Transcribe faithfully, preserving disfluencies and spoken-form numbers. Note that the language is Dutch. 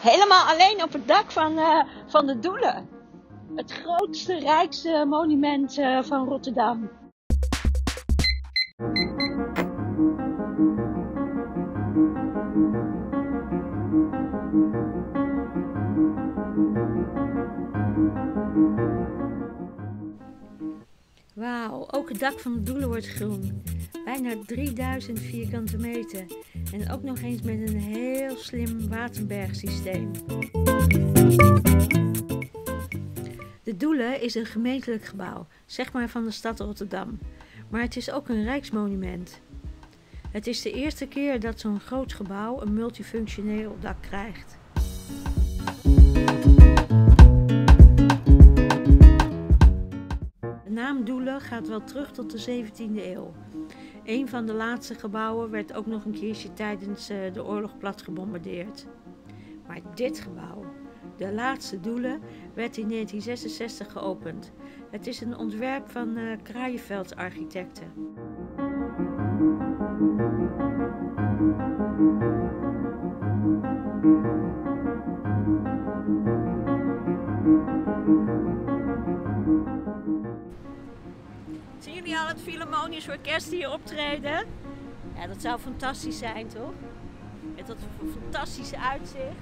Helemaal alleen op het dak van, uh, van de Doelen. Het grootste, rijkste monument uh, van Rotterdam. Wauw, ook het dak van de Doelen wordt groen. Bijna drieduizend vierkante meter. En ook nog eens met een heel slim waterbergsysteem. De Doelen is een gemeentelijk gebouw, zeg maar van de stad Rotterdam. Maar het is ook een rijksmonument. Het is de eerste keer dat zo'n groot gebouw een multifunctioneel dak krijgt. De naam Doelen gaat wel terug tot de zeventiende eeuw. Een van de laatste gebouwen werd ook nog een keertje tijdens de oorlog plat gebombardeerd. Maar dit gebouw, de laatste Doelen, werd in negentien zesenzestig geopend. Het is een ontwerp van Kraaijeveld architecten. Zien jullie al het Philharmonisch Orkest hier optreden? Ja, dat zou fantastisch zijn, toch? Met dat fantastische uitzicht.